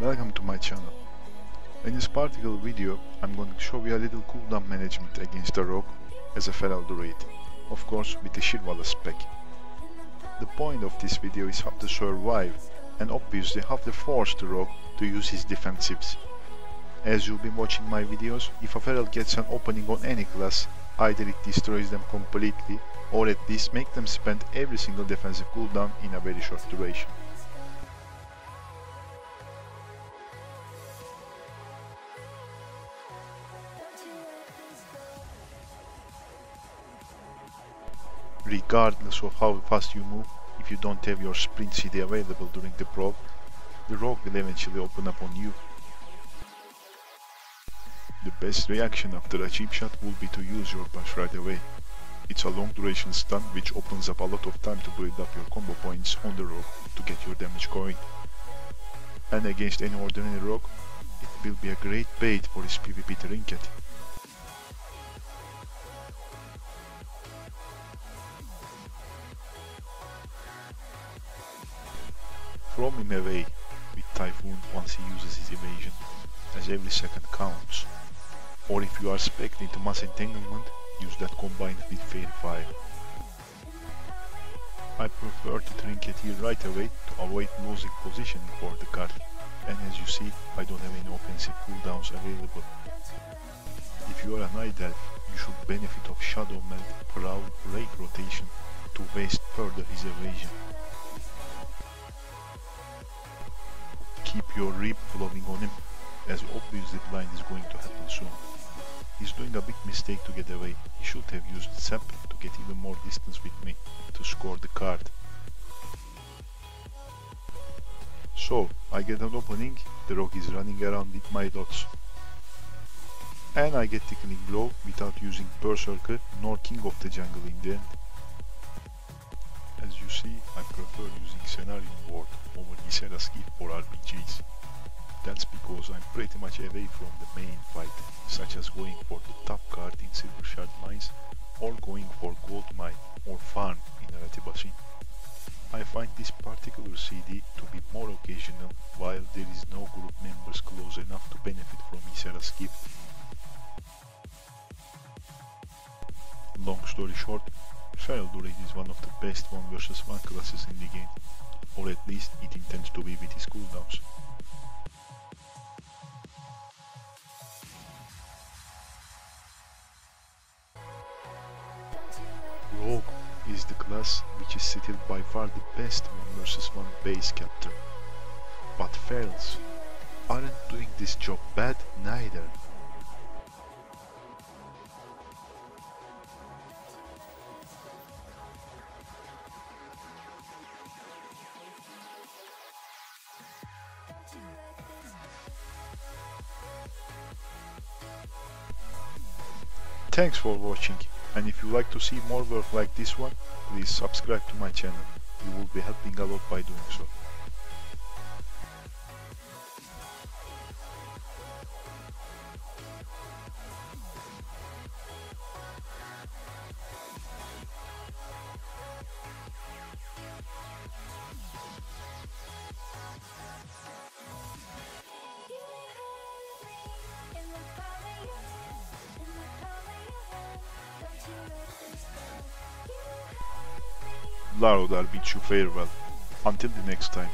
Welcome to my channel. In this particular video I'm going to show you a little cooldown management against the Rogue as a Feral Druid, of course with the Shirvala spec. The point of this video is how to survive and obviously how to force the Rogue to use his defensives. As you've been watching my videos, if a Feral gets an opening on any class, either it destroys them completely or at least make them spend every single defensive cooldown in a very short duration. Regardless of how fast you move, if you don't have your sprint CD available during the probe, the Rogue will eventually open up on you. The best reaction after a cheap shot would be to use your bash right away. It's a long duration stun which opens up a lot of time to build up your combo points on the Rogue to get your damage going. And against any ordinary Rogue, it will be a great bait for his PvP trinket. From him away with Typhoon once he uses his evasion, as every second counts. Or if you are specced into mass entanglement, use that combined with Fae fire. I prefer to trinket here right away to avoid losing positioning for the card, and as you see I don't have any offensive cooldowns available. If you are an Night Elf, you should benefit of Shadowmeld, Proud, Rake rotation to waste further his evasion. Keep your rib flowing on him, as obviously blind is going to happen soon. He's doing a big mistake to get away. He should have used Zap to get even more distance with me to score the card. So I get an opening, the Rogue is running around with my dots. And I get tickling blow without using Berserker nor King of the Jungle in the end. As you see, I prefer using Cenarion Ward over Ysera's Gift for RBGs. That's because I'm pretty much away from the main fight, such as going for the top card in Silvershard Mines or going for Gold Mine or Farm in Arathi Basin. I find this particular CD to be more occasional while there is no group members close enough to benefit from Ysera's Gift. Long story short, Feral Druid is one of the best 1v1 classes in the game, or at least it intends to be with his cooldowns. Rogue is the class which is still by far the best 1v1 base captain, but Ferals aren't doing this job bad neither. Thanks for watching, and if you like to see more work like this one, please subscribe to my channel. You will be helping a lot by doing so. Larod, I bid you farewell. Until the next time.